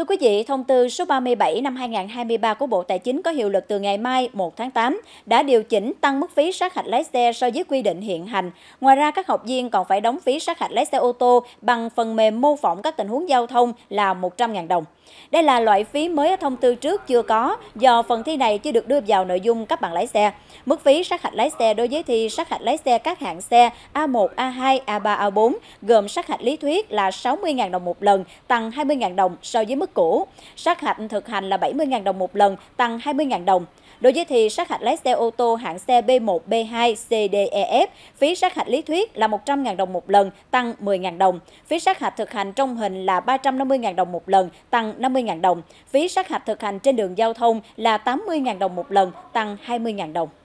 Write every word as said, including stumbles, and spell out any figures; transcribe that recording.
Thưa quý vị, thông tư số ba mươi bảy năm hai nghìn không trăm hai mươi ba của Bộ Tài chính có hiệu lực từ ngày mai một tháng tám đã điều chỉnh tăng mức phí sát hạch lái xe so với quy định hiện hành. Ngoài ra, các học viên còn phải đóng phí sát hạch lái xe ô tô bằng phần mềm mô phỏng các tình huống giao thông là một trăm nghìn đồng. Đây là loại phí mới ở thông tư trước chưa có, do phần thi này chưa được đưa vào nội dung cấp bằng lái xe. Mức phí sát hạch lái xe đối với thi sát hạch lái xe các hạng xe A một, A hai, A ba, A bốn gồm sát hạch lý thuyết là sáu mươi nghìn đồng một lần, tăng hai mươi nghìn đồng so với mức cũ. Sát hạch thực hành là bảy mươi nghìn đồng một lần, tăng hai mươi nghìn đồng. Đối với thi sát hạch lái xe ô tô hạng xe B một, B hai, C D E F, phí sát hạch lý thuyết là một trăm nghìn đồng một lần, tăng mười nghìn đồng. Phí sát hạch thực hành trong hình là ba trăm năm mươi nghìn đồng một lần, tăng năm mươi nghìn đồng. Phí sát hạch thực hành trên đường giao thông là tám mươi nghìn đồng một lần, tăng hai mươi nghìn đồng.